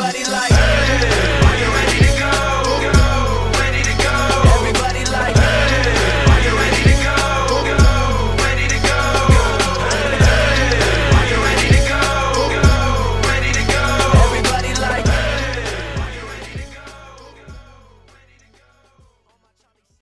everybody like hey.